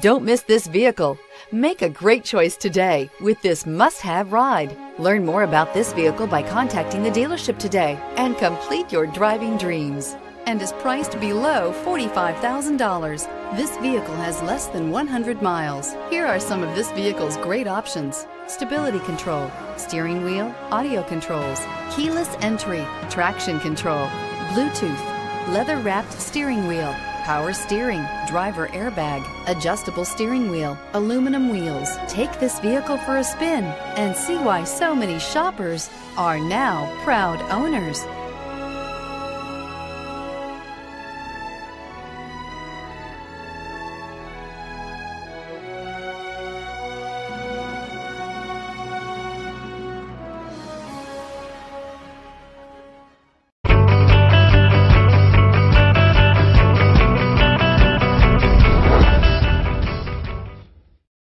Don't miss this vehicle. Make a great choice today with this must-have ride. Learn more about this vehicle by contacting the dealership today and complete your driving dreams. And is priced below $45,000. This vehicle has less than 100 miles. Here are some of this vehicle's great options: stability control, steering wheel audio controls, keyless entry, traction control, Bluetooth, leather-wrapped steering wheel, power steering, driver airbag, adjustable steering wheel, aluminum wheels. Take this vehicle for a spin and see why so many shoppers are now proud owners.